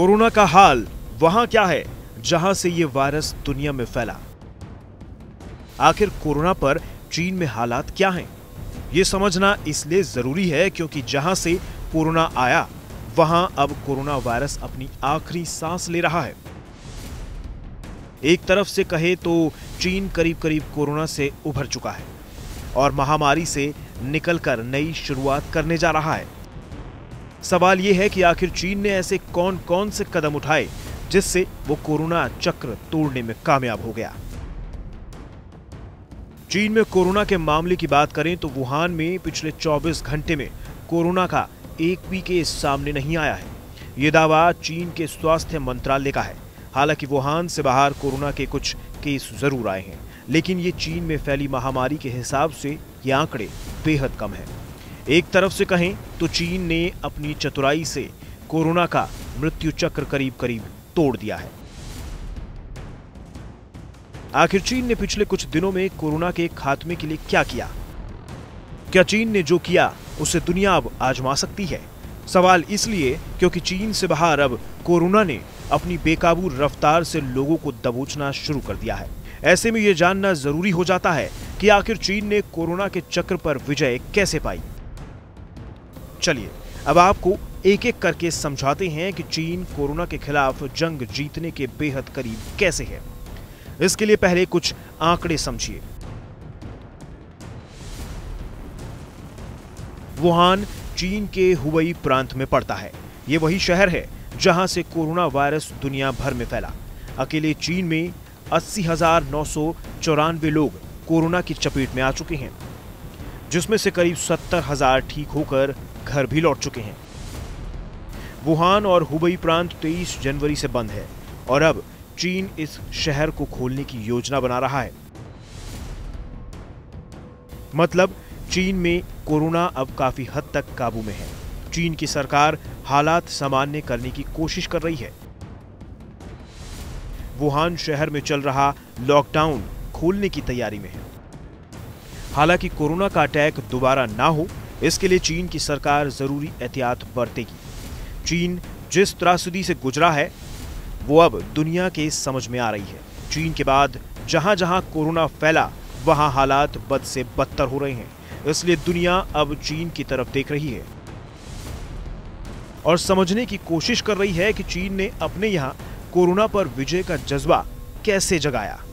Corona का हाल वहां क्या है जहां से ये वायरस दुनिया में फैला। आखिर कोरोना पर चीन में हालात क्या हैं? ये समझना इसलिए जरूरी है क्योंकि जहां से कोरोना आया वहां अब कोरोना वायरस अपनी आखिरी सांस ले रहा है। एक तरफ से कहे तो चीन करीब करीब कोरोना से उभर चुका है और महामारी से निकलकर नई शुरुआत करने जा रहा है। सवाल यह है कि आखिर चीन ने ऐसे कौन कौन से कदम उठाए जिससे वो कोरोना चक्र तोड़ने में कामयाब हो गया। चीन में कोरोना के मामले की बात करें तो वुहान में पिछले 24 घंटे में कोरोना का एक भी केस सामने नहीं आया है। ये दावा चीन के स्वास्थ्य मंत्रालय का है। हालांकि वुहान से बाहर कोरोना के कुछ केस जरूर आए हैं, लेकिन ये चीन में फैली महामारी के हिसाब से ये आंकड़े बेहद कम हैं। एक तरफ से कहें तो चीन ने अपनी चतुराई से कोरोना का मृत्यु चक्र करीब करीब तोड़ दिया है। आखिर चीन ने पिछले कुछ दिनों में कोरोना के खात्मे के लिए क्या किया? क्या चीन ने जो किया उसे दुनिया अब आजमा सकती है? सवाल इसलिए क्योंकि चीन से बाहर अब कोरोना ने अपनी बेकाबू रफ्तार से लोगों को दबोचना शुरू कर दिया है। ऐसे में यह जानना जरूरी हो जाता है कि आखिर चीन ने कोरोना के चक्र पर विजय कैसे पाई। चलिए अब आपको एक एक करके समझाते हैं कि चीन कोरोना के खिलाफ जंग जीतने के बेहद करीब कैसे है। इसके लिए पहले कुछ आंकड़े समझिए। वुहान चीन के हुबई प्रांत में पड़ता है। ये वही शहर है जहां से कोरोना वायरस दुनिया भर में फैला। अकेले चीन में 80,994 लोग कोरोना की चपेट में आ चुके हैं, जिसमें से करीब 70,000 ठीक होकर घर भी लौट चुके हैं। वुहान और हुबई प्रांत 23 जनवरी से बंद है और अब चीन इस शहर को खोलने की योजना बना रहा है। मतलब चीन में कोरोना अब काफी हद तक काबू में है। चीन की सरकार हालात सामान्य करने की कोशिश कर रही है। वुहान शहर में चल रहा लॉकडाउन खोलने की तैयारी में है। हालांकि कोरोना का अटैक दोबारा ना हो, इसके लिए चीन की सरकार जरूरी एहतियात बरतेगी। चीन जिस त्रासदी से गुजरा है वो अब दुनिया के समझ में आ रही है। चीन के बाद जहां जहां कोरोना फैला वहां हालात बद से बदतर हो रहे हैं, इसलिए दुनिया अब चीन की तरफ देख रही है और समझने की कोशिश कर रही है कि चीन ने अपने यहां कोरोना पर विजय का जज्बा कैसे जगाया।